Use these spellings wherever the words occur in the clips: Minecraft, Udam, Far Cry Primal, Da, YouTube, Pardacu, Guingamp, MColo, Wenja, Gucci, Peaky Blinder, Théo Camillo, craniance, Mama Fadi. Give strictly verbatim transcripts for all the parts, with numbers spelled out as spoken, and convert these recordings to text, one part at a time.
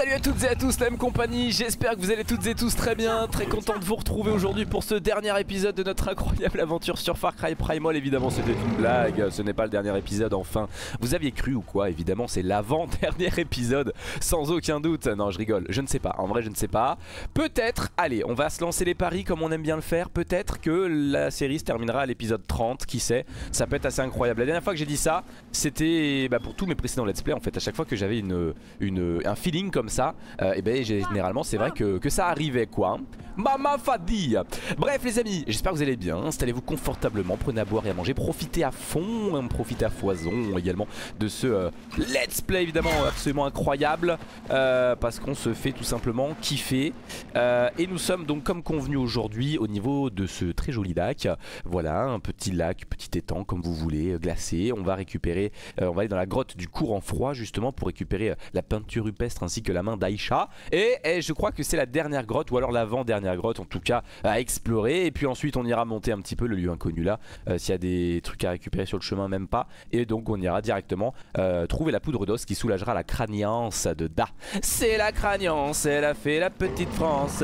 salut à toutes et à tous, la même compagnie, j'espère que vous allez toutes et tous très bien. Très content de vous retrouver aujourd'hui pour ce dernier épisode de notre incroyable aventure sur Far Cry Primal. Évidemment c'était une blague, ce n'est pas le dernier épisode, enfin vous aviez cru ou quoi? Évidemment c'est l'avant-dernier épisode, sans aucun doute. Non je rigole, je ne sais pas, en vrai je ne sais pas. Peut-être, allez on va se lancer les paris comme on aime bien le faire. Peut-être que la série se terminera à l'épisode trente, qui sait, ça peut être assez incroyable. La dernière fois que j'ai dit ça, c'était bah, pour tous mes précédents let's play en fait. À chaque fois que j'avais une, une, un feeling comme ça, euh, et ben généralement c'est vrai que, que ça arrivait quoi. Mama Fadi. Bref les amis, j'espère que vous allez bien, installez-vous confortablement, prenez à boire et à manger, profitez à fond, profitez à foison également de ce euh, let's play évidemment absolument incroyable, euh, parce qu'on se fait tout simplement kiffer, euh, et nous sommes donc comme convenu aujourd'hui au niveau de ce très joli lac. Voilà, un petit lac, petit étang comme vous voulez, glacé. On va récupérer, euh, on va aller dans la grotte du courant froid justement pour récupérer euh, la peinture rupestre ainsi que la main d'Aïcha, et, et je crois que c'est la dernière grotte ou alors l'avant-dernière grotte en tout cas à explorer, et puis ensuite on ira monter un petit peu le lieu inconnu là, euh, s'il y a des trucs à récupérer sur le chemin même pas, et donc on ira directement euh, trouver la poudre d'os qui soulagera la craniance de Da. C'est la craniance, elle a fait la petite France.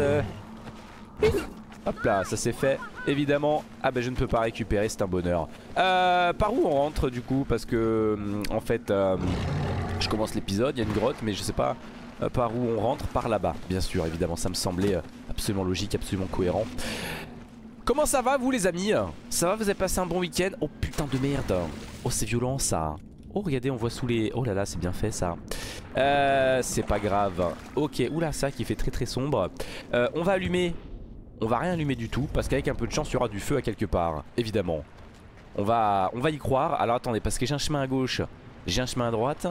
Hop là, ça c'est fait, évidemment. Ah ben je ne peux pas récupérer, c'est un bonheur. euh, Par où on rentre du coup? Parce que en fait euh, je commence l'épisode, il y a une grotte mais je sais pas euh, par où on rentre. Par là-bas, bien sûr, évidemment, ça me semblait euh, absolument logique, absolument cohérent. Comment ça va vous les amis? Ça va, vous avez passé un bon week-end? Oh putain de merde, oh c'est violent ça. Oh regardez, on voit sous les... Oh là là, c'est bien fait ça. euh, C'est pas grave. Ok, oula, ça qui fait très très sombre. euh, On va allumer. On va rien allumer du tout parce qu'avec un peu de chance il y aura du feu à quelque part, évidemment. On va, on va y croire. Alors attendez, parce que j'ai un chemin à gauche, j'ai un chemin à droite.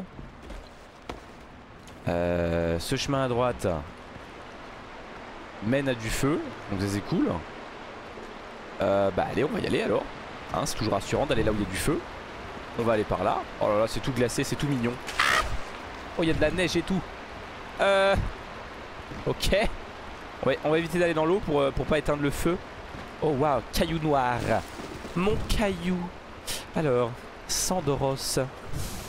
euh, Ce chemin à droite mène à du feu, donc ça c'est cool. euh, Bah allez, on va y aller alors, hein. C'est toujours rassurant d'aller là où il y a du feu. On va aller par là. Oh là là, c'est tout glacé, c'est tout mignon. Oh il y a de la neige et tout. euh, Ok. Ouais, on va éviter d'aller dans l'eau pour, euh, pour pas éteindre le feu. Oh waouh, caillou noir. Mon caillou. Alors, Sandoros.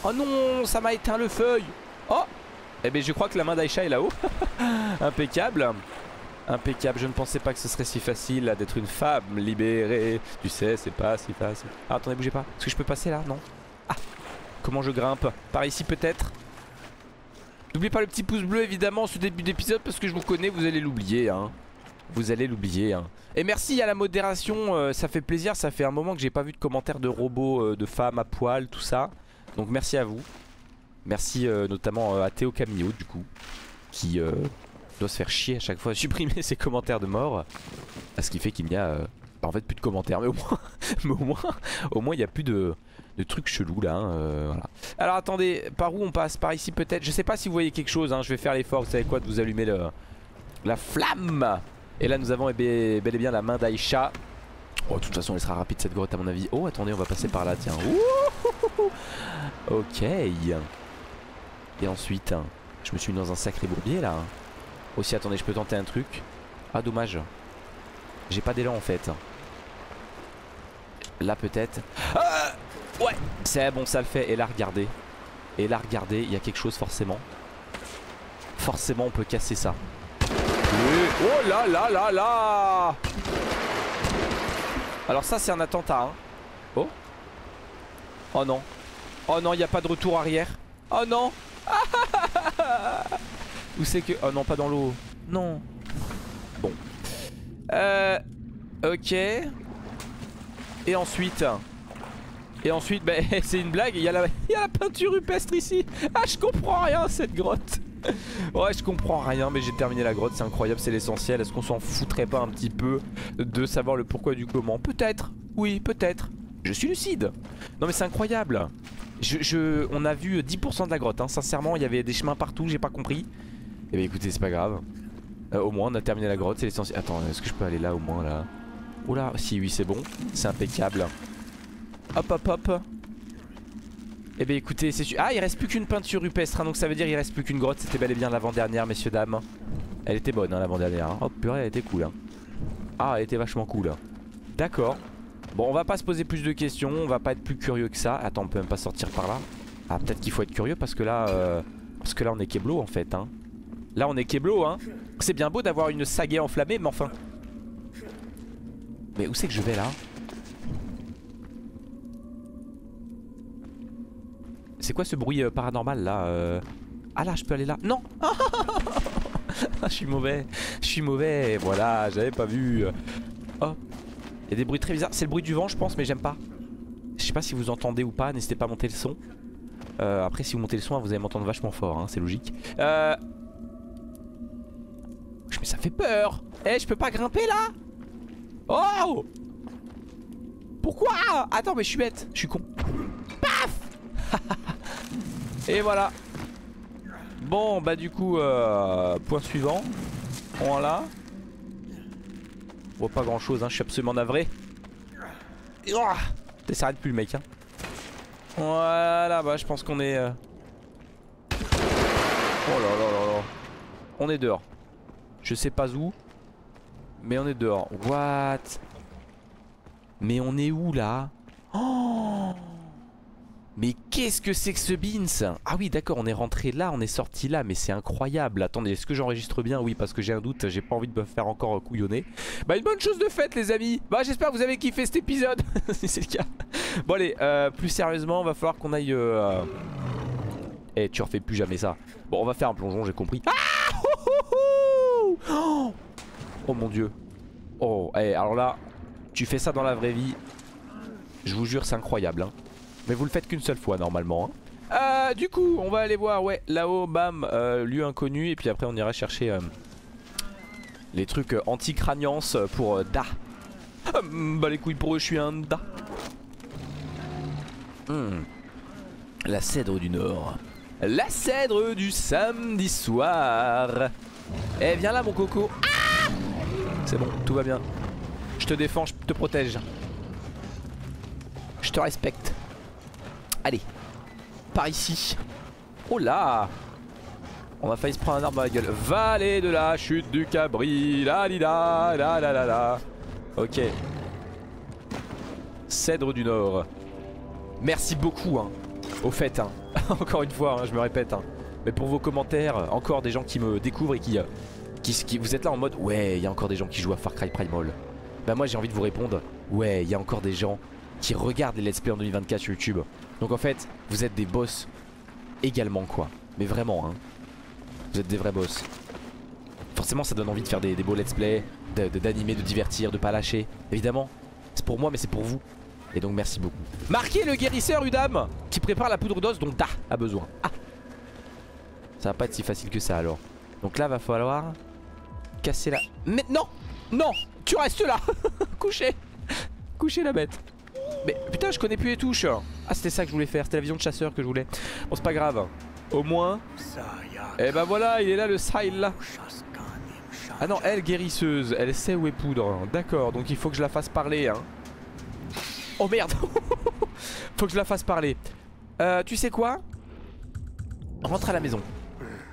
Oh non, ça m'a éteint le feuille. Oh, eh bien je crois que la main d'Aïcha est là-haut. Impeccable. Impeccable, je ne pensais pas que ce serait si facile d'être une femme libérée. Tu sais, c'est pas si facile. Ah, attendez, bougez pas. Est-ce que je peux passer là? Non. Ah, comment je grimpe? Par ici peut-être? N'oubliez pas le petit pouce bleu évidemment ce début d'épisode parce que je vous connais, vous allez l'oublier hein. Vous allez l'oublier hein. Et merci à la modération, euh, ça fait plaisir, ça fait un moment que j'ai pas vu de commentaires de robots, euh, de femmes à poil, tout ça. Donc merci à vous. Merci euh, notamment euh, à Théo Camillo du coup, qui euh, doit se faire chier à chaque fois à supprimer ses commentaires de mort. Ce qui fait qu'il n'y a euh, en fait plus de commentaires, mais au moins mais au moins au moins il n'y a plus de... de trucs chelous là, hein, euh, voilà. Alors attendez, par où on passe? Par ici peut-être. Je sais pas si vous voyez quelque chose, hein, je vais faire l'effort, vous savez quoi, de vous allumer le... la flamme. Et là nous avons eh bien, bel et bien la main d'Aïcha. Oh de toute façon elle sera rapide cette grotte à mon avis. Oh attendez, on va passer par là, tiens. Ouh, ok. Et ensuite, hein, je me suis mis dans un sacré bourbier là. Aussi attendez, je peux tenter un truc. Ah dommage, j'ai pas d'élan en fait. Là peut-être. Ah ouais, c'est bon, ça le fait. Et là regardez, et là regardez, il y a quelque chose forcément. Forcément on peut casser ça. Et... oh là là là là. Alors ça c'est un attentat hein. Oh. Oh non. Oh non, il n'y a pas de retour arrière. Oh non. Où c'est que... oh non, pas dans l'eau. Non. Bon. Euh... Ok. Et ensuite... et ensuite, bah, c'est une blague, il y a la, il y a la peinture rupestre ici. Ah, je comprends rien à cette grotte. Ouais, je comprends rien, mais j'ai terminé la grotte, c'est incroyable, c'est l'essentiel. Est-ce qu'on s'en foutrait pas un petit peu de savoir le pourquoi du comment? Peut-être, oui, peut-être. Je suis lucide. Non mais c'est incroyable. Je, je, on a vu dix pour cent de la grotte, hein. Sincèrement, il y avait des chemins partout, j'ai pas compris. Eh bien écoutez, c'est pas grave. Euh, au moins, on a terminé la grotte, c'est l'essentiel. Attends, est-ce que je peux aller là au moins là? Oh là, si, oui, c'est bon, c'est impeccable. Hop hop hop. Eh bien écoutez, c'est... ah il reste plus qu'une peinture rupestre hein, donc ça veut dire il reste plus qu'une grotte. C'était bel et bien l'avant-dernière messieurs dames. Elle était bonne hein, l'avant-dernière hein. Oh purée, elle était cool hein. Ah elle était vachement cool hein. D'accord. Bon on va pas se poser plus de questions, on va pas être plus curieux que ça. Attends, on peut même pas sortir par là. Ah peut-être qu'il faut être curieux parce que là euh... parce que là on est keblo en fait hein. Là on est Keblo hein. C'est bien beau d'avoir une sagaie enflammée mais enfin. Mais où c'est que je vais là? C'est quoi ce bruit euh, paranormal là euh... Ah là je peux aller là? Non. Je suis mauvais. Je suis mauvais. Voilà j'avais pas vu. Oh. Il y a des bruits très bizarres. C'est le bruit du vent je pense mais j'aime pas. Je sais pas si vous entendez ou pas. N'hésitez pas à monter le son. Euh, après si vous montez le son vous allez m'entendre vachement fort hein, c'est logique. Euh... Mais ça fait peur. Eh hey, je peux pas grimper là? Oh! Pourquoi? Attends mais je suis bête. Je suis con. Paf! Et voilà. Bon bah du coup euh, point suivant. Voilà. On voit pas grand chose hein. Je suis absolument navré. Oh ça s'arrête plus le mec hein. Voilà bah je pense qu'on est euh... Oh là là là là. On est dehors. Je sais pas où. Mais on est dehors. What? Mais on est où là? Oh! Mais qu'est-ce que c'est que ce beans? Ah oui d'accord on est rentré là, on est sorti là. Mais c'est incroyable. Attendez est-ce que j'enregistre bien? Oui parce que j'ai un doute. J'ai pas envie de me faire encore couillonner. Bah une bonne chose de faite les amis. Bah j'espère que vous avez kiffé cet épisode. Si c'est le cas. Bon allez euh, plus sérieusement va falloir qu'on aille euh... Eh tu refais plus jamais ça. Bon on va faire un plongeon j'ai compris. Ah! Oh, oh mon dieu. Oh hey, alors là tu fais ça dans la vraie vie. Je vous jure c'est incroyable hein. Mais vous le faites qu'une seule fois normalement hein. euh, Du coup on va aller voir ouais là-haut bam euh, lieu inconnu. Et puis après on ira chercher euh, les trucs euh, anti-craniance pour euh, Da. euh, Bah les couilles pour eux je suis un Da. mmh. La cèdre du nord. La cèdre du samedi soir. Eh viens là mon coco. Ah c'est bon tout va bien. Je te défends, je te protège. Je te respecte. Allez. Par ici. Oh là. On a failli se prendre un arbre dans la gueule. Vallée de la chute du Cabri. La li la la la la la. Ok. Cèdre du Nord. Merci beaucoup hein. Au fait hein. Encore une fois hein, je me répète hein. Mais pour vos commentaires, encore des gens qui me découvrent et qui, qui, qui vous êtes là en mode ouais il y a encore des gens qui jouent à Far Cry Primal. Bah moi j'ai envie de vous répondre ouais il y a encore des gens qui regardent les let's play en deux mille vingt-quatre sur YouTube. Donc en fait vous êtes des boss également quoi. Mais vraiment hein. Vous êtes des vrais boss. Forcément ça donne envie de faire des, des beaux let's play, d'animer, de, de, de divertir, de pas lâcher. Évidemment c'est pour moi mais c'est pour vous. Et donc merci beaucoup. Marquez le guérisseur Udam qui prépare la poudre d'os dont Da a besoin. Ah. Ça va pas être si facile que ça alors. Donc là va falloir casser la... Mais non. Non. Tu restes là. Couché. Couché la bête. Mais putain je connais plus les touches. Ah c'était ça que je voulais faire. C'était la vision de chasseur que je voulais. Bon c'est pas grave. Au moins. Et bah voilà il est là le Sahil là. Ah non elle guérisseuse. Elle sait où est poudre. D'accord donc il faut que je la fasse parler hein. Oh merde. Faut que je la fasse parler. euh, Tu sais quoi? Rentre à la maison.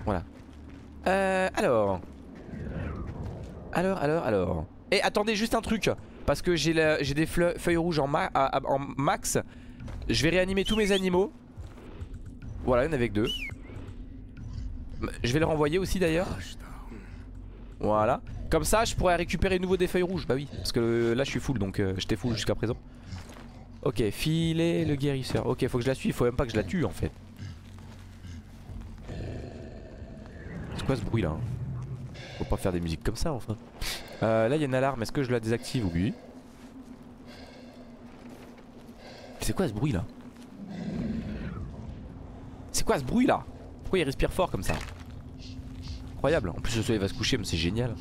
Voilà. Euh, alors. Alors, alors, alors. Et attendez juste un truc. Parce que j'ai des feuilles rouges en, ma à, à, en max. Je vais réanimer tous mes animaux. Voilà, il y en avait que deux. Je vais le renvoyer aussi d'ailleurs. Voilà. Comme ça, je pourrais récupérer de nouveau des feuilles rouges. Bah oui, parce que euh, là je suis full donc euh, j'étais full jusqu'à présent. Ok, filer le guérisseur. Ok, faut que je la suive, faut même pas que je la tue en fait. C'est quoi ce bruit là hein? Faut pas faire des musiques comme ça enfin. euh, Là il y a une alarme, est-ce que je la désactive ou oui? C'est quoi ce bruit là? C'est quoi ce bruit là? Pourquoi il respire fort comme ça? Incroyable, en plus le soleil va se coucher mais c'est génial.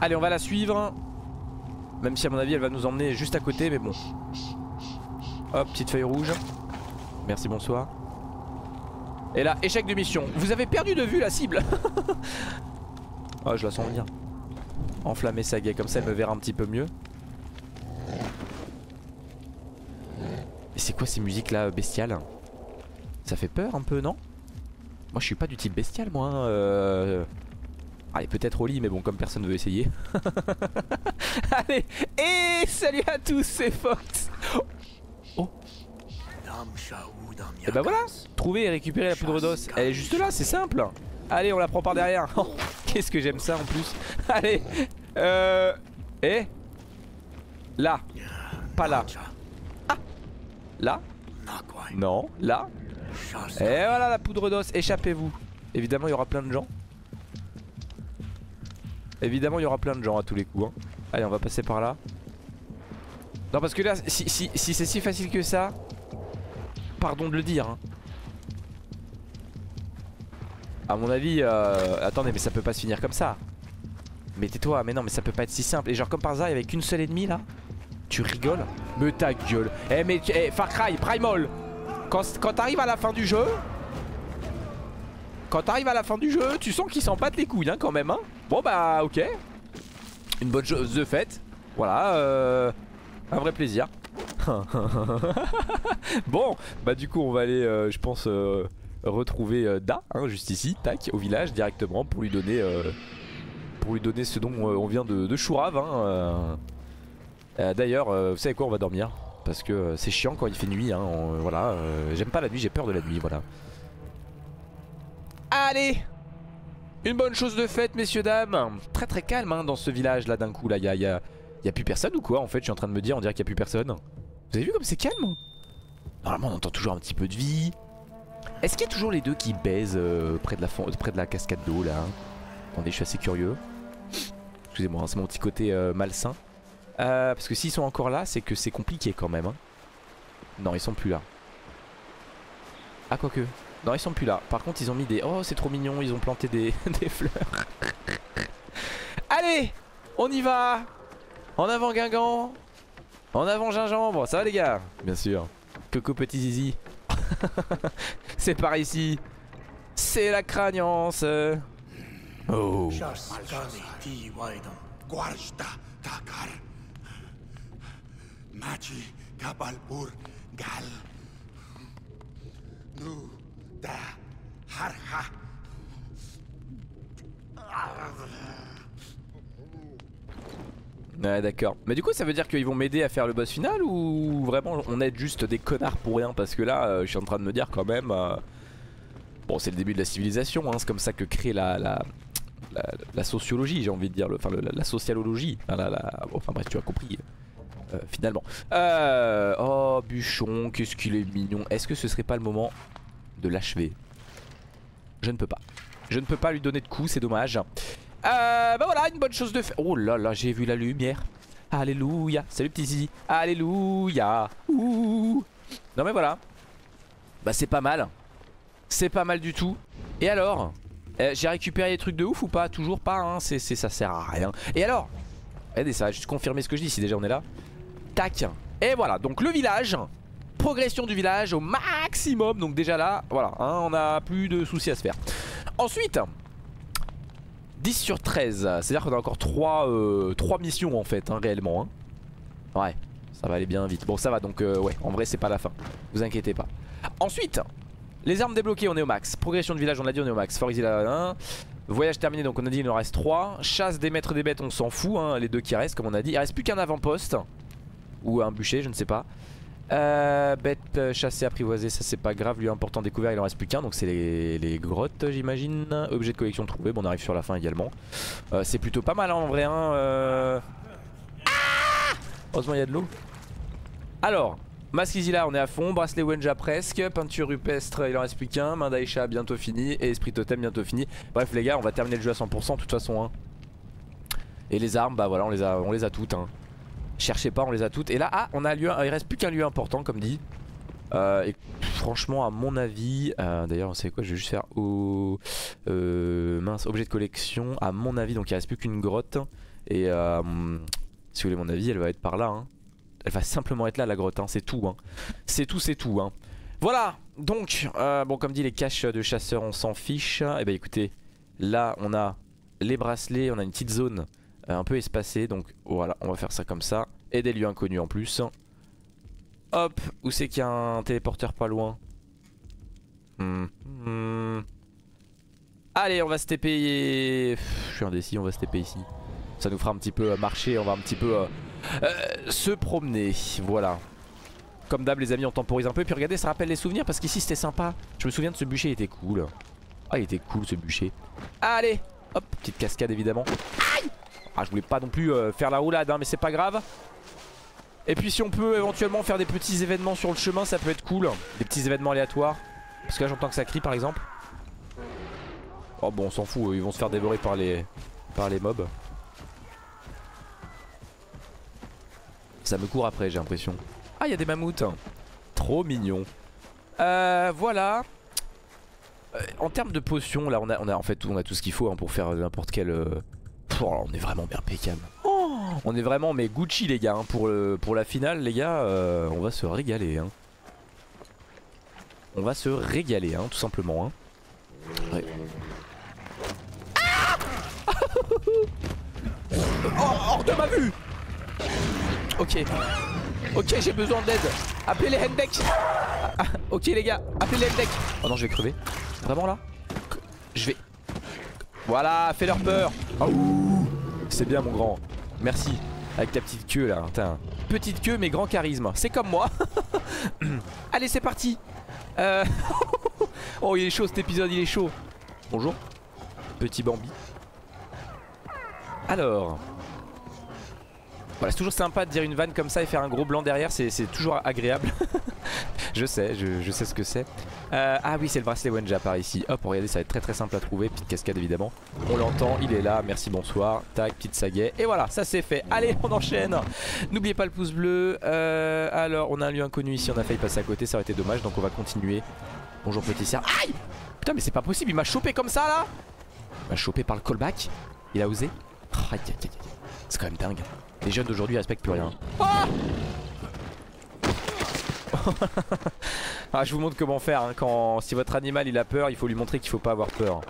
Allez on va la suivre. Même si à mon avis elle va nous emmener juste à côté mais bon. Hop, petite feuille rouge. Merci, bonsoir. Et là, échec de mission. Vous avez perdu de vue la cible. Ah, oh, je la sens venir. Enflammer sa gueule, comme ça elle me verra un petit peu mieux. Et c'est quoi ces musiques là bestiales? Ça fait peur un peu, non? Moi je suis pas du type bestial, moi. Euh... Allez, peut-être au lit, mais bon, comme personne veut essayer. Allez, et salut à tous, c'est Fox. Oh. Et bah voilà, trouver et récupérer la poudre d'os. Elle est juste là, c'est simple. Allez, on la prend par derrière. Oh, qu'est-ce que j'aime ça en plus. Allez. Euh... Et là. Pas là. Ah. Là. Non. Là. Et voilà la poudre d'os. Échappez-vous. Évidemment, il y aura plein de gens. Évidemment, il y aura plein de gens à tous les coups. Hein. Allez, on va passer par là. Non, parce que là, si, si, si c'est si facile que ça... Pardon de le dire. Hein. À mon avis... Euh... Attendez, mais ça peut pas se finir comme ça. Mais tais-toi, mais non, mais ça peut pas être si simple. Et genre comme par hasard, il y avait qu'une seule ennemie là. Tu rigoles? Mais ta gueule. Eh mais... Eh, Far Cry Primal. Quand, quand t'arrives à la fin du jeu... Quand t'arrives à la fin du jeu, tu sens qu'ils s'en battent les couilles hein, quand même. Hein. Bon bah ok. Une bonne chose de fête. Voilà. Euh... Un vrai plaisir. Bon, bah du coup on va aller euh, je pense euh, retrouver euh, Da hein, juste ici, tac, au village directement pour lui donner euh, pour lui donner ce dont euh, on vient de, de chourave hein, euh. euh, D'ailleurs euh, vous savez quoi, on va dormir parce que euh, c'est chiant quand il fait nuit hein, on, euh, voilà, euh, j'aime pas la nuit, j'ai peur de la nuit, voilà. Allez, une bonne chose de faite messieurs dames. Très très calme hein, dans ce village là d'un coup là, il y a, y a, y a plus personne ou quoi en fait, je suis en train de me dire, on dirait qu'il y a plus personne. Vous avez vu comme c'est calme? Normalement on entend toujours un petit peu de vie. Est-ce qu'il y a toujours les deux qui baisent euh, près, de la fond... près de la cascade d'eau là hein? Attendez, je suis assez curieux. Excusez-moi, hein, c'est mon petit côté euh, malsain. Euh, parce que s'ils sont encore là, c'est que c'est compliqué quand même. Hein. Non, ils sont plus là. Ah, quoique. Non, ils sont plus là. Par contre, ils ont mis des... Oh, c'est trop mignon, ils ont planté des, des fleurs. Allez, on y va. En avant Guingamp. En avant gingembre, ça va les gars? Bien sûr. Coucou petit zizi. C'est par ici. C'est la craniance. Oh. Ouais d'accord, mais du coup ça veut dire qu'ils vont m'aider à faire le boss final ou vraiment on aide juste des connards pour rien? Parce que là euh, je suis en train de me dire quand même euh... Bon, c'est le début de la civilisation hein. C'est comme ça que crée la, la, la, la sociologie, j'ai envie de dire, le, enfin le, la, la socialologie enfin, la, la... Bon, enfin bref tu as compris euh, finalement euh... Oh bûchon, qu'est-ce qu'il est mignon. Est-ce que ce serait pas le moment de l'achever? Je ne peux pas, je ne peux pas lui donner de coups, c'est dommage. Euh, bah voilà, une bonne chose de fait. Oh là là, j'ai vu la lumière. Alléluia. Salut petit zizi. Alléluia. Ouh. Non mais voilà. Bah c'est pas mal. C'est pas mal du tout. Et alors euh, j'ai récupéré des trucs de ouf ou pas? Toujours pas hein, c'est, c'est, ça sert à rien. Et alors, regardez, ça va juste confirmer ce que je dis si déjà on est là. Tac. Et voilà, donc le village. Progression du village au maximum. Donc déjà là, voilà hein, on a plus de soucis à se faire. Ensuite dix sur treize, c'est-à-dire qu'on a encore trois, euh, trois missions en fait, hein, réellement. Hein. Ouais, ça va aller bien vite. Bon, ça va, donc euh, ouais, en vrai, c'est pas la fin. Vous inquiétez pas. Ensuite, les armes débloquées, on est au max. Progression de village, on l'a dit, on est au max. Fort Exil un. Voyage terminé, donc on a dit, il en reste trois. Chasse des maîtres des bêtes, on s'en fout, hein, les deux qui restent, comme on a dit. Il reste plus qu'un avant-poste, ou un bûcher, je ne sais pas. Euh, bête euh, chassée, apprivoisée, ça c'est pas grave. Lieu important découvert, il en reste plus qu'un. Donc c'est les, les grottes j'imagine. Objet de collection trouvé, bon on arrive sur la fin également. euh, C'est plutôt pas mal hein, en vrai hein, euh... ah heureusement il y a de l'eau. Alors masque Isila on est à fond, bracelet Wenja presque. Peinture rupestre il en reste plus qu'un. Main d'Aïcha bientôt fini et esprit totem bientôt fini. Bref les gars on va terminer le jeu à cent pour cent de toute façon hein. Et les armes bah voilà on les a, on les a toutes hein. Cherchez pas, on les a toutes. Et là, ah, on a lieu, il reste plus qu'un lieu important, comme dit. Euh, et franchement, à mon avis, euh, d'ailleurs, vous savez quoi, je vais juste faire au euh, mince objet de collection. À mon avis, donc il reste plus qu'une grotte. Et euh, si vous voulez mon avis, elle va être par là. Hein. Elle va simplement être là, la grotte. Hein. C'est tout. Hein. C'est tout, c'est tout. Hein. Voilà. Donc, euh, bon, comme dit, les caches de chasseurs, on s'en fiche. Et bah écoutez, là, on a les bracelets, on a une petite zone un peu espacé, donc voilà, on va faire ça comme ça. Et des lieux inconnus en plus. Hop, où c'est qu'il y a un téléporteur pas loin? hmm. Hmm. Allez, on va se T P. Je suis indécis, on va se T P ici. Ça nous fera un petit peu marcher, on va un petit peu euh, euh, se promener, voilà. Comme d'hab les amis, on temporise un peu. Et puis regardez, ça rappelle les souvenirs parce qu'ici c'était sympa. Je me souviens de ce bûcher, il était cool. Ah, il était cool ce bûcher. Allez, hop, petite cascade évidemment. Aïe. Ah, je voulais pas non plus euh, faire la roulade, hein, mais c'est pas grave. Et puis si on peut éventuellement faire des petits événements sur le chemin, ça peut être cool. Des petits événements aléatoires. Parce que là j'entends que ça crie par exemple. Oh bon, on s'en fout, ils vont se faire dévorer par les, par les mobs. Ça me court après, j'ai l'impression. Ah, il y a des mammouths. Trop mignon. Euh, voilà. Euh, en termes de potions, là on a, on a en fait on a tout ce qu'il faut hein, pour faire n'importe quel... Euh... Pff, on est vraiment bien impeccable. On est vraiment mais Gucci les gars hein. Pour, le, pour la finale les gars euh, on va se régaler hein. On va se régaler hein, tout simplement hein. Ouais. Ah oh, hors de ma vue. Ok. Ok, j'ai besoin d'aide. Appelez les handbacks. Ah, ah, ok les gars, appelez les handbacks. Oh non, je vais crever. Vraiment là. Je vais. Voilà, fais leur peur. Oh, c'est bien mon grand. Merci, avec ta petite queue là, putain. Petite queue mais grand charisme, c'est comme moi. Allez c'est parti euh... Oh il est chaud cet épisode, il est chaud. Bonjour, petit Bambi. Alors voilà, c'est toujours sympa de dire une vanne comme ça et faire un gros blanc derrière, c'est toujours agréable. Je sais, je, je sais ce que c'est euh, ah oui c'est le bracelet Wenja par ici. Hop, regardez, ça va être très très simple à trouver, petite cascade évidemment. On l'entend, il est là, merci bonsoir. Tac, petite sagaie, et voilà, ça c'est fait. Allez, on enchaîne, n'oubliez pas le pouce bleu euh, alors, on a un lieu inconnu ici. On a failli passer à côté, ça aurait été dommage, donc on va continuer. Bonjour petit cerf. Aïe. Putain mais c'est pas possible, il m'a chopé comme ça là. Il m'a chopé par le callback. Il a osé. C'est quand même dingue. Les jeunes d'aujourd'hui respectent plus rien. Oh ah, je vous montre comment faire hein, quand, si votre animal il a peur, il faut lui montrer qu'il faut pas avoir peur.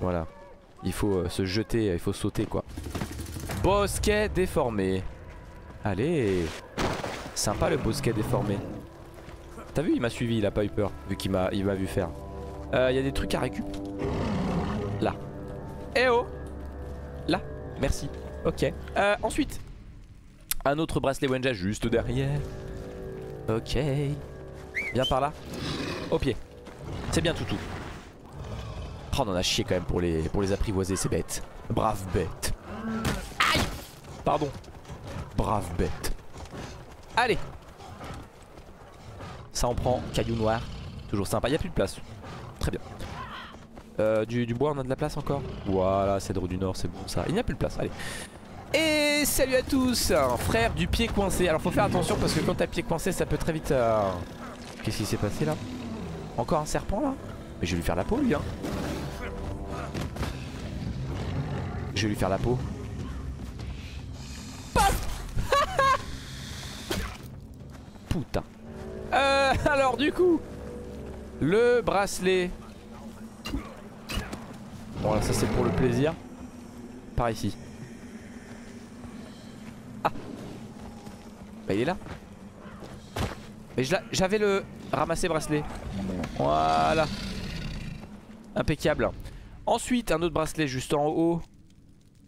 Voilà. Il faut euh, se jeter, il faut sauter quoi. Bosquet déformé. Allez. Sympa le bosquet déformé. T'as vu, il m'a suivi, il a pas eu peur. Vu qu'il m'a vu faire euh, y a des trucs à récup. Là. Eh oh. Là, merci. Ok, euh, ensuite un autre bracelet Wenja juste derrière. Ok. Viens par là. Au pied. C'est bien toutou. Oh, on en a chié quand même pour les, pour les apprivoiser, c'est bête. Brave bête. Aïe. Pardon. Brave bête. Allez. Ça en prend, caillou noir. Toujours sympa, il n'y a plus de place. Très bien. Euh, du, du bois, on a de la place encore. Voilà, cèdre du nord, c'est bon ça. Il n'y a plus de place, allez. Et salut à tous, hein, frère du pied coincé. Alors faut faire attention parce que quand t'as pied coincé, ça peut très vite... Euh... Qu'est-ce qui s'est passé là? Encore un serpent là? Mais je vais lui faire la peau lui hein. Je vais lui faire la peau. Paf. Putain. Euh, alors du coup... Le bracelet... Bon là ça c'est pour le plaisir. Par ici. Ah. Bah il est là. Mais j'avais le ramasser bracelet. Voilà. Impeccable. Ensuite un autre bracelet juste en haut.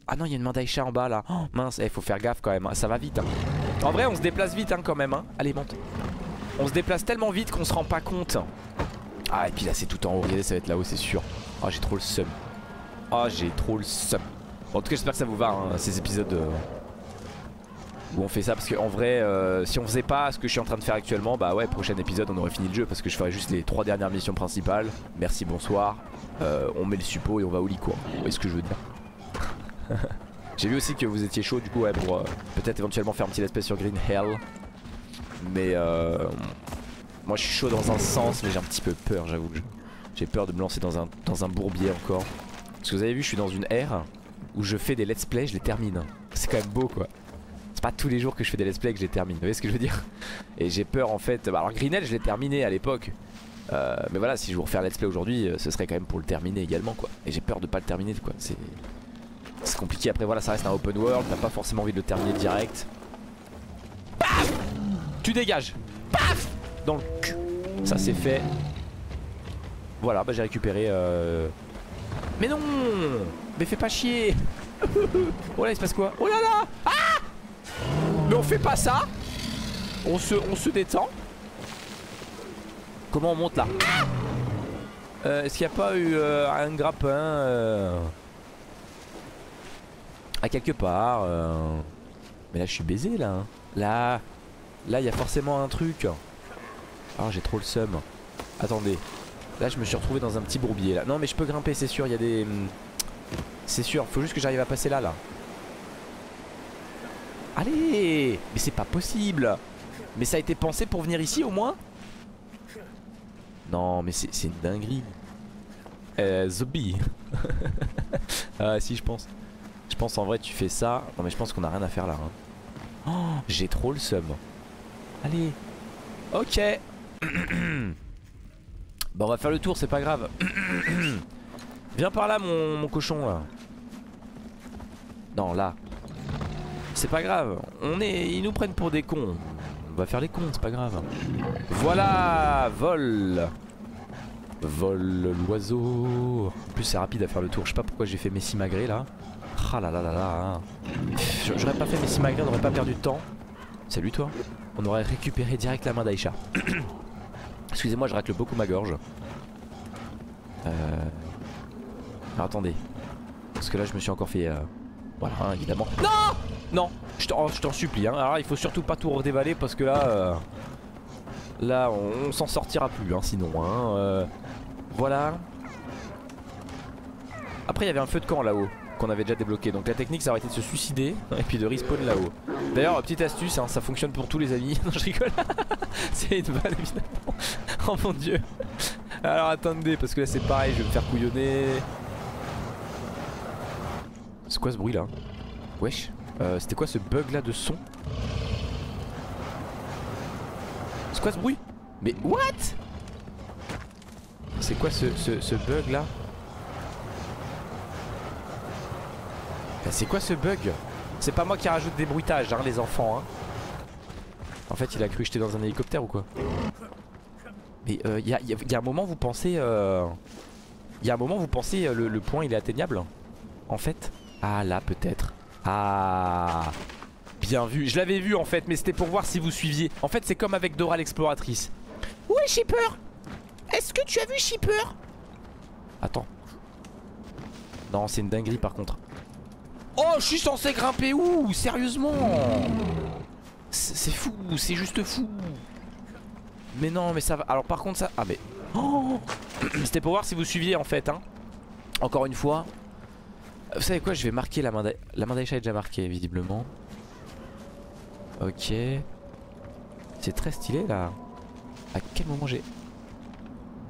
Ah non, il y a une main d'Aïcha en bas là. Oh, mince, il eh, faut faire gaffe quand même hein. Ça va vite hein. En vrai on se déplace vite hein, quand même hein. Allez monte. On se déplace tellement vite qu'on se rend pas compte. Ah et puis là c'est tout en haut. Regardez, ça va être là-haut c'est sûr. Oh j'ai trop le seum. Oh j'ai trop le seum. En tout cas j'espère que ça vous va hein, ces épisodes euh, où on fait ça. Parce qu'en vrai euh, si on faisait pas ce que je suis en train de faire actuellement, bah ouais, prochain épisode on aurait fini le jeu. Parce que je ferais juste les trois dernières missions principales. Merci bonsoir euh, on met le suppôt et on va au lit quoi. Vous voyez ce que je veux dire. J'ai vu aussi que vous étiez chaud du coup ouais, pour euh, peut-être éventuellement faire un petit let's play sur Green Hell. Mais euh, moi je suis chaud dans un sens, mais j'ai un petit peu peur j'avoue. J'ai peur de me lancer dans un, dans un bourbier encore. Parce que vous avez vu, je suis dans une ère où je fais des let's play, je les termine. C'est quand même beau quoi. C'est pas tous les jours que je fais des let's play que je les termine. Vous voyez ce que je veux dire. Et j'ai peur en fait. Bah, alors Green Hell, je l'ai terminé à l'époque. Euh, mais voilà, si je vous refais un let's play aujourd'hui, euh, ce serait quand même pour le terminer également quoi. Et j'ai peur de pas le terminer quoi. C'est compliqué. Après voilà, ça reste un open world. T'as pas forcément envie de le terminer direct. Paf. Tu dégages. Paf. Dans le cul. Ça c'est fait. Voilà, bah j'ai récupéré euh... Mais non. Mais fais pas chier. Oh là, il se passe quoi? Oh là là. Ah. Mais on fait pas ça. On se, on se détend. Comment on monte là? Ah. Euh, Est-ce qu'il n'y a pas eu euh, un grappin euh, à quelque part euh... Mais là je suis baisé là hein. Là Là il y a forcément un truc. Ah, j'ai trop le seum. Attendez. Là je me suis retrouvé dans un petit bourbier là. Non mais je peux grimper, c'est sûr, il y a des... C'est sûr, faut juste que j'arrive à passer là là. Allez. Mais c'est pas possible. Mais ça a été pensé pour venir ici au moins. Non mais c'est une dinguerie. Euh, zombie. Ah si, je pense. Je pense en vrai tu fais ça. Non mais je pense qu'on a rien à faire là hein. Oh, j'ai trop le seum. Allez. Ok. Bon on va faire le tour, c'est pas grave. Viens par là mon, mon cochon là. Non là. C'est pas grave, on est, ils nous prennent pour des cons. On va faire les cons, c'est pas grave. Voilà. Vol. Vol l'oiseau. En plus c'est rapide à faire le tour, je sais pas pourquoi j'ai fait mes simagrées là. Ah là là là là. J'aurais pas fait mes simagrées, on aurait pas perdu de temps. Salut toi. On aurait récupéré direct la main d'Aïcha. Excusez-moi, je racle beaucoup ma gorge. Euh... Alors attendez. Parce que là je me suis encore fait... Euh... Voilà, hein, évidemment. Non. Non, je t'en oh, supplie hein. Alors il faut surtout pas tout redévaler parce que là... Euh... Là on, on s'en sortira plus hein, sinon hein. Euh... Voilà. Après il y avait un feu de camp là-haut qu'on avait déjà débloqué, donc la technique ça aurait été de se suicider et puis de respawn là-haut. D'ailleurs petite astuce hein, ça fonctionne pour tous les amis. Non je rigole. C'est une balle évidemment. Oh mon dieu. Alors attendez parce que là c'est pareil, je vais me faire couillonner. C'est quoi ce bruit là? Wesh. euh, C'était quoi ce bug là de son? C'est quoi ce bruit? Mais what? C'est quoi ce, ce, ce bug là? C'est quoi ce bug? C'est pas moi qui rajoute des bruitages hein, les enfants hein. En fait il a cru que j'étais dans un hélicoptère ou quoi? Mais il euh, y, y, y a un moment vous pensez euh... y a un moment vous pensez euh, le, le point il est atteignable? En fait. Ah là peut-être. Ah. Bien vu, je l'avais vu en fait mais c'était pour voir si vous suiviez. En fait c'est comme avec Dora l'exploratrice. Ouais Shipper. Est-ce que tu as vu Shipper? Attends. Non c'est une dinguerie par contre. Oh je suis censé grimper où? Sérieusement? C'est fou, c'est juste fou. Mais non mais ça va. Alors par contre ça... Ah mais... Oh. C'était pour voir si vous suiviez en fait hein. Encore une fois. Vous savez quoi, je vais marquer la main d'Aïcha. La main d'Aïcha est déjà marquée visiblement. Ok. C'est très stylé là. À quel moment j'ai...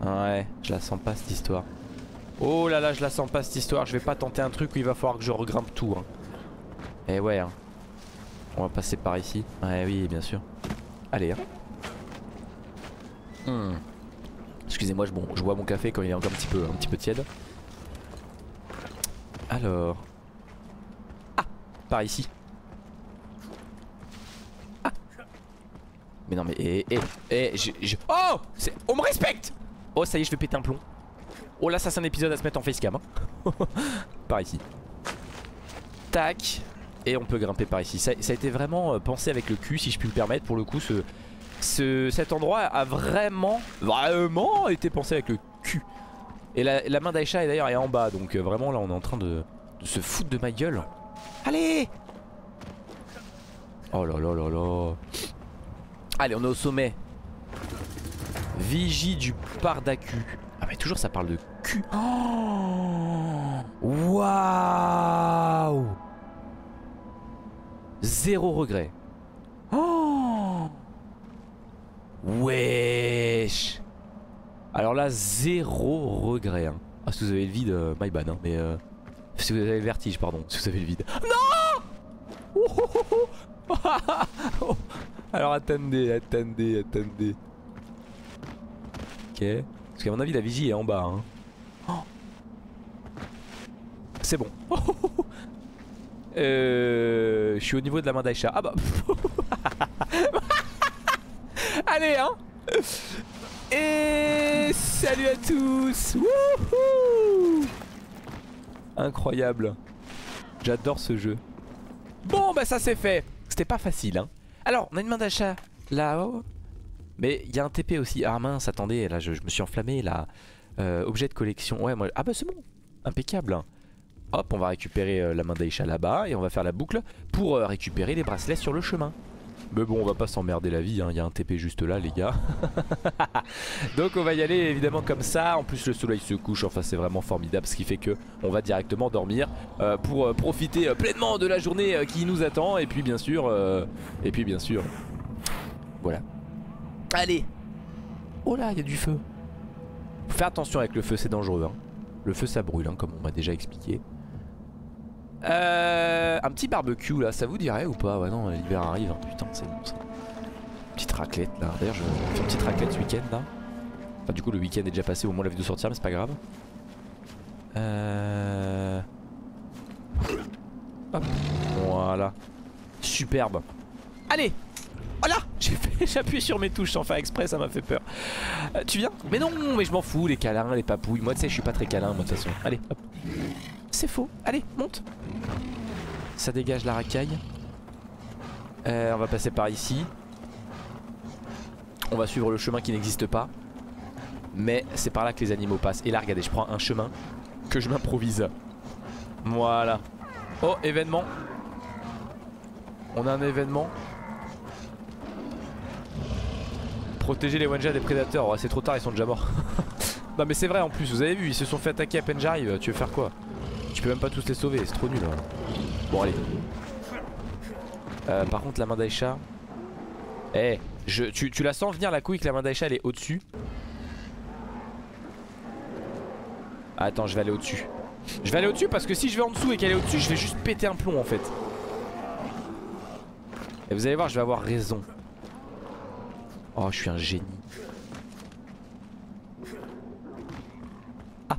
Ouais je la sens pas cette histoire. Oh là là je la sens pas cette histoire. Je vais pas tenter un truc où il va falloir que je regrimpe tout hein. Et ouais hein. On va passer par ici. Ouais oui bien sûr. Allez hein. hmm. Excusez-moi je, bon, je bois mon café quand il est encore un petit peu, un petit peu tiède. Alors. Ah. Par ici. Ah. Mais non mais eh eh eh je, je... Oh. On me respecte. Oh ça y est je vais péter un plomb. Oh là ça c'est un épisode à se mettre en facecam hein. Par ici. Tac. Et on peut grimper par ici. Ça, ça a été vraiment euh, pensé avec le cul si je puis me permettre. Pour le coup ce, ce, cet endroit a vraiment Vraiment été pensé avec le cul. Et la, la main d'Aïcha d'ailleurs est en bas. Donc euh, vraiment là on est en train de, de se foutre de ma gueule. Allez. Oh là là là là. Allez on est au sommet. Vigie du Pardacu. Ah mais toujours ça parle de cul. Oh. Waouh. Zéro regret. Oh. Wesh. Alors là zéro regret hein. Ah si vous avez le vide euh, my bad hein. Mais euh, si vous avez le vertige pardon. Si vous avez le vide. Non. Oh oh oh oh. Oh. Alors attendez attendez attendez. Ok. Parce qu'à mon avis la vigie est en bas hein. Oh. C'est bon. Oh oh oh. Euh, je suis au niveau de la main d'Aïcha. Ah bah. Allez hein. Et salut à tous. Wouhou. Incroyable. J'adore ce jeu. Bon bah ça c'est fait. C'était pas facile hein. Alors on a une main d'Aïcha là-haut. Mais il y a un T P aussi. Ah mince, attendez, là je, je me suis enflammé là. Euh, objet de collection, ouais moi... Ah bah c'est bon, impeccable. Hop, on va récupérer euh, la main d'Aïcha là-bas et on va faire la boucle pour euh, récupérer les bracelets sur le chemin. Mais bon, on va pas s'emmerder la vie, hein. Il y a un T P juste là les gars. Donc on va y aller évidemment comme ça. En plus le soleil se couche, enfin c'est vraiment formidable. Ce qui fait que on va directement dormir euh, pour euh, profiter euh, pleinement de la journée euh, qui nous attend. Et puis bien sûr, euh... et puis bien sûr, voilà. Allez. Oh là, il y a du feu. Faut faire attention avec le feu, c'est dangereux hein. Le feu ça brûle hein, comme on m'a déjà expliqué. Euh, un petit barbecue là, ça vous dirait ou pas? Ouais non, l'hiver arrive, hein. Putain c'est bon ça. Petite raclette là, d'ailleurs je fais une petite raclette ce week-end là. Enfin du coup le week-end est déjà passé au moment de la vidéo sortir mais c'est pas grave. Euh... Hop, voilà. Superbe. Allez. Oh là, j'ai appuyé sur mes touches sans faire exprès, ça m'a fait peur. Euh, tu viens? Mais non, mais je m'en fous, les câlins, les papouilles. Moi, tu sais, je suis pas très câlin, moi, de toute façon. Allez, hop. C'est faux. Allez, monte. Ça dégage la racaille. Euh, on va passer par ici. On va suivre le chemin qui n'existe pas. Mais c'est par là que les animaux passent. Et là, regardez, je prends un chemin que je m'improvise. Voilà. Oh, événement. On a un événement. Protéger les Wenja des prédateurs, ouais, c'est trop tard, ils sont déjà morts. Non mais c'est vrai en plus, vous avez vu, ils se sont fait attaquer à peine j'arrive, tu veux faire quoi? Tu peux même pas tous les sauver, c'est trop nul. Hein. Bon allez. Euh, par contre la main d'Aïcha... Eh, hey, je, tu, tu la sens venir la couille que la main d'Aïcha elle est au-dessus. Ah, attends, je vais aller au-dessus. Je vais aller au-dessus parce que si je vais en dessous et qu'elle est au-dessus, je vais juste péter un plomb en fait. Et vous allez voir, je vais avoir raison. Oh, je suis un génie. Ah.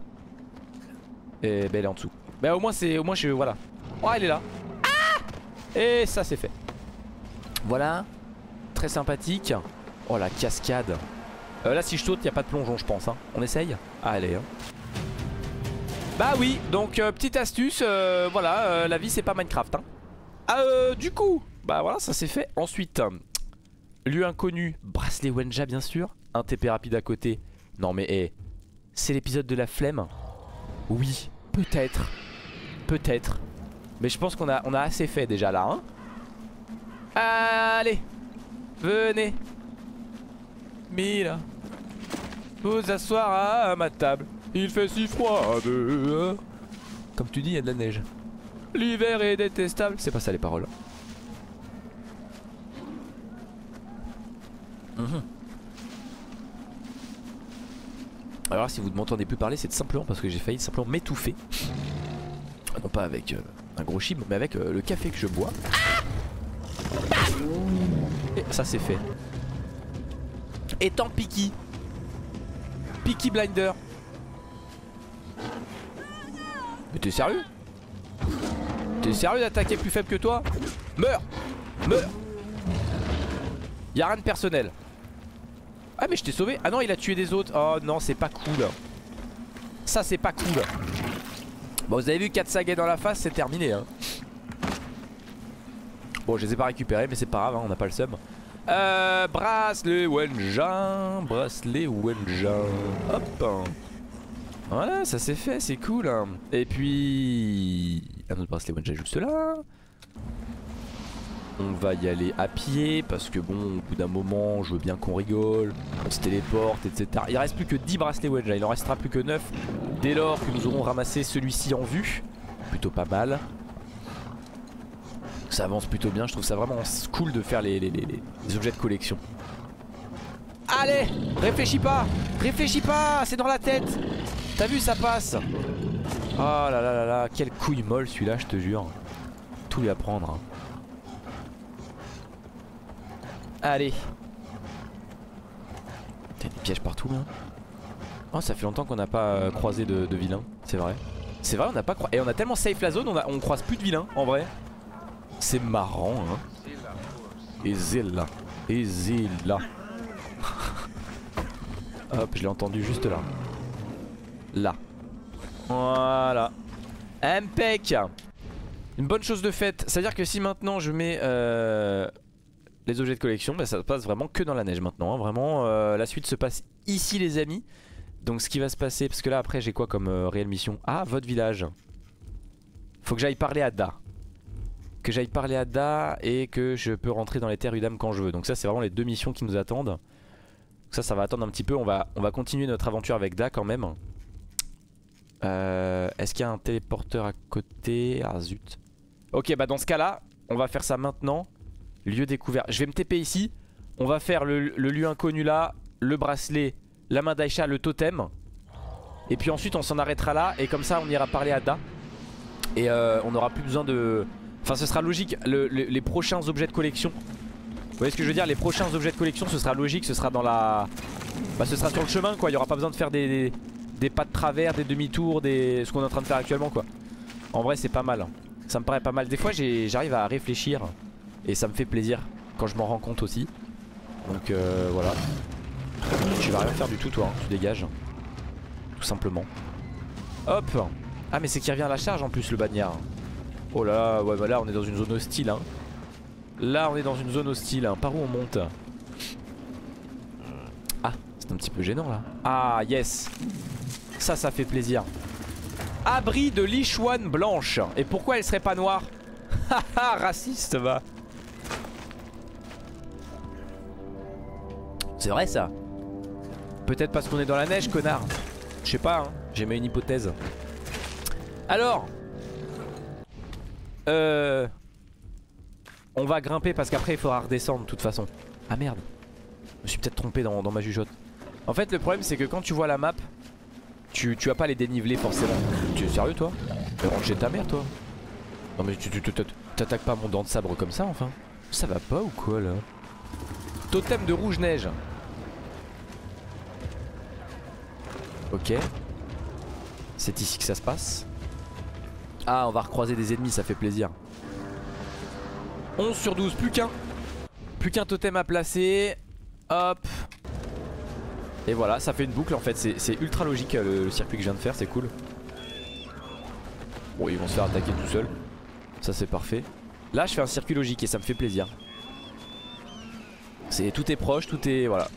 Et bah, elle est en dessous. Bah, au moins, c'est. Au moins, je. Voilà. Oh, elle est là. Ah. Et ça, c'est fait. Voilà. Très sympathique. Oh, la cascade. Euh, là, si je saute, il n'y a pas de plongeon, je pense. Hein. On essaye. Ah, allez. Hein. Bah, oui. Donc, euh, petite astuce. Euh, voilà. Euh, la vie, c'est pas Minecraft. Hein. Ah, euh, du coup. Bah, voilà, ça, c'est fait. Ensuite. Lieu inconnu, bracelet Wenja bien sûr. Un T P rapide à côté. Non mais hey, c'est l'épisode de la flemme. Oui, peut-être. Peut-être. Mais je pense qu'on a, on a assez fait déjà là hein. Allez. Venez Mila, vous asseoir à ma table. Il fait si froid dehors. Comme tu dis, il y a de la neige. L'hiver est détestable. C'est pas ça les paroles. Mmh. Alors là, si vous ne m'entendez plus parler, c'est simplement parce que j'ai failli simplement m'étouffer. Non pas avec euh, un gros chib, mais avec euh, le café que je bois. Et ça c'est fait. Et tant Peaky Peaky Blinder. Mais t'es sérieux? T'es sérieux d'attaquer plus faible que toi? Meurs. Meurs. Y'a rien de personnel. Ah mais je t'ai sauvé. Ah non il a tué des autres. Oh non c'est pas cool. Ça c'est pas cool. Bon vous avez vu quatre saguets dans la face c'est terminé hein. Bon je les ai pas récupérés mais c'est pas grave hein, on n'a pas le seum. Euh, bracelet Wenja. Bracelet Wenja. Hop. Voilà ça c'est fait c'est cool hein. Et puis un autre bracelet Wenja juste là. On va y aller à pied parce que bon au bout d'un moment je veux bien qu'on rigole, on se téléporte et cetera. Il reste plus que dix bracelets Wenja, il en restera plus que neuf dès lors que nous aurons ramassé celui-ci en vue. Plutôt pas mal. Ça avance plutôt bien, je trouve ça vraiment cool de faire les, les, les, les objets de collection. Allez, réfléchis pas, réfléchis pas, c'est dans la tête. T'as vu ça passe. Oh là là là là, quelle couille molle celui-là je te jure. Tout lui apprendre hein. Allez. T'as des pièges partout là. Oh ça fait longtemps qu'on n'a pas euh, croisé de, de vilains. C'est vrai. C'est vrai on n'a pas croisé. Et on a tellement safe la zone on, a, on croise plus de vilains en vrai. C'est marrant hein. Et Zilla. Et Zilla. Hop je l'ai entendu juste là. Là. Voilà. Impec. Une bonne chose de faite. C'est à dire que si maintenant je mets euh... les objets de collection, bah ça se passe vraiment que dans la neige maintenant hein. Vraiment euh, la suite se passe ici les amis. Donc ce qui va se passer, parce que là après j'ai quoi comme euh, réelle mission? Ah, votre village. Faut que j'aille parler à Da. Que j'aille parler à Da et que je peux rentrer dans les terres Udam quand je veux. Donc ça c'est vraiment les deux missions qui nous attendent. Donc ça ça va attendre un petit peu, on va, on va continuer notre aventure avec Da quand même. Euh, Est-ce qu'il y a un téléporteur à côté? Ah zut. Ok, bah dans ce cas là, on va faire ça maintenant. Lieu découvert, je vais me T P ici. On va faire le, le lieu inconnu là, le bracelet, la main d'Aïcha, le totem. Et puis ensuite on s'en arrêtera là et comme ça on ira parler à Da. Et euh, on n'aura plus besoin de... Enfin ce sera logique, le, le, les prochains objets de collection. Vous voyez ce que je veux dire? Les prochains objets de collection, ce sera logique, ce sera dans la... Bah ce sera sur le chemin quoi, il n'y aura pas besoin de faire des, des, des pas de travers, des demi-tours, des... ce qu'on est en train de faire actuellement quoi. En vrai c'est pas mal, ça me paraît pas mal. Des fois j'arrive à réfléchir et ça me fait plaisir quand je m'en rends compte aussi. Donc euh, voilà. Tu vas rien faire du tout toi, hein. Tu dégages. Tout simplement. Hop. Ah mais c'est qu'il revient à la charge en plus le bagnard. Oh là là, ouais, bah là on est dans une zone hostile hein. Là on est dans une zone hostile hein. Par où on monte? Ah c'est un petit peu gênant là. Ah yes. Ça ça fait plaisir. Abri de lichouane blanche. Et pourquoi elle serait pas noire? Haha raciste va. C'est vrai ça. Peut-être parce qu'on est dans la neige connard. Je sais pas hein. J'ai mis une hypothèse. Alors Euh on va grimper parce qu'après il faudra redescendre de toute façon. Ah merde. Je me suis peut-être trompé dans, dans ma jugeote. En fait le problème c'est que quand tu vois la map Tu, tu as pas les dénivelés forcément. Tu es sérieux toi? Mais rentre chez ta mère toi. Non mais tu t'attaques pas à mon dent de sabre comme ça enfin. Ça va pas ou quoi là? Totem de rouge neige. Ok. C'est ici que ça se passe. Ah on va recroiser des ennemis, ça fait plaisir. Onze sur douze, plus qu'un. Plus qu'un totem à placer. Hop. Et voilà ça fait une boucle en fait. C'est ultra logique le, le circuit que je viens de faire, c'est cool. Bon ils vont se faire attaquer tout seuls. Ça c'est parfait. Là je fais un circuit logique et ça me fait plaisir. C'est tout est proche, tout est... Voilà.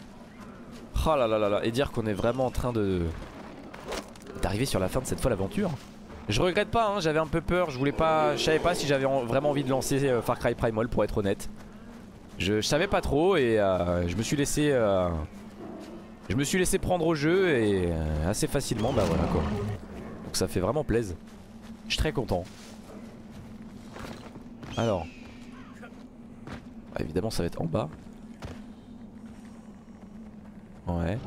Oh là là là là. Et dire qu'on est vraiment en train de... D'arriver sur la fin de cette folle aventure. Je regrette pas hein, j'avais un peu peur. Je voulais pas... Je savais pas si j'avais en... vraiment envie de lancer euh, Far Cry Primal pour être honnête. Je, je savais pas trop et euh, je me suis laissé... Euh... Je me suis laissé prendre au jeu et euh, assez facilement bah voilà quoi. Donc ça fait vraiment plaisir. Je suis très content. Alors ah, évidemment ça va être en bas. Ouais.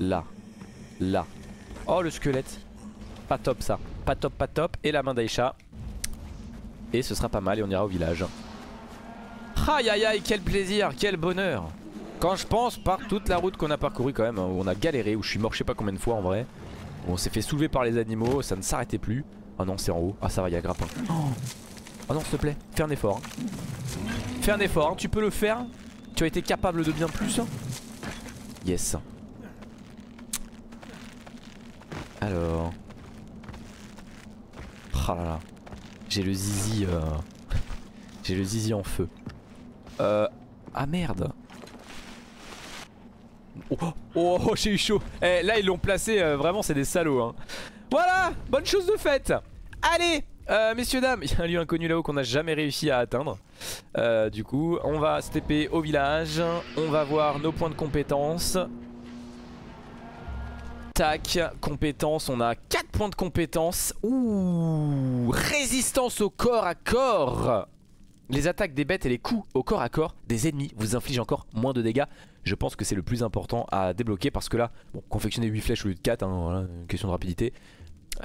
Là. Là. Oh le squelette. Pas top ça. Pas top pas top. Et la main d'Aïcha. Et ce sera pas mal et on ira au village. Aïe aïe aïe quel plaisir. Quel bonheur. Quand je pense par toute la route qu'on a parcourue quand même hein, où on a galéré, où je suis mort je sais pas combien de fois en vrai, où on s'est fait soulever par les animaux. Ça ne s'arrêtait plus. Oh non c'est en haut. Ah ça va y'a grappin. Oh, oh non s'il te plaît. Fais un effort hein. Fais un effort hein. Tu peux le faire. Tu as été capable de bien plus hein. Yes. Alors. Oh là là. J'ai le zizi. Euh... J'ai le zizi en feu. Euh. Ah merde. Oh, oh, oh j'ai eu chaud. Eh là ils l'ont placé. Euh, vraiment c'est des salauds. Hein. Voilà. Bonne chose de faite. Allez. Euh, messieurs dames, il y a un lieu inconnu là-haut qu'on n'a jamais réussi à atteindre. euh, Du coup on va se T P au village. On va voir nos points de compétence. Tac, compétence, on a quatre points de compétence. Ouh, résistance au corps à corps. Les attaques des bêtes et les coups au corps à corps des ennemis vous infligent encore moins de dégâts. Je pense que c'est le plus important à débloquer. Parce que là, bon, confectionner huit flèches au lieu de quatre hein, voilà, une question de rapidité.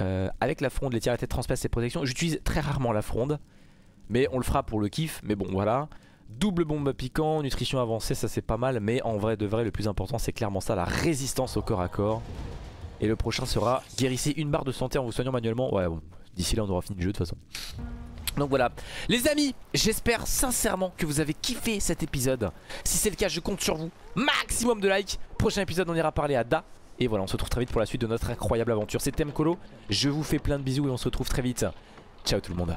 Euh, avec la fronde, les tirs à tête transpercent et protection. J'utilise très rarement la fronde, mais on le fera pour le kiff. Mais bon, voilà. Double bombe piquant, nutrition avancée, ça c'est pas mal. Mais en vrai de vrai, le plus important c'est clairement ça, la résistance au corps à corps. Et le prochain sera guérissez une barre de santé en vous soignant manuellement. Ouais, bon, d'ici là on aura fini le jeu de toute façon. Donc voilà, les amis, j'espère sincèrement que vous avez kiffé cet épisode. Si c'est le cas, je compte sur vous. Maximum de likes. Prochain épisode, on ira parler à Da. Et voilà, on se retrouve très vite pour la suite de notre incroyable aventure. C'était MColo, je vous fais plein de bisous et on se retrouve très vite. Ciao tout le monde.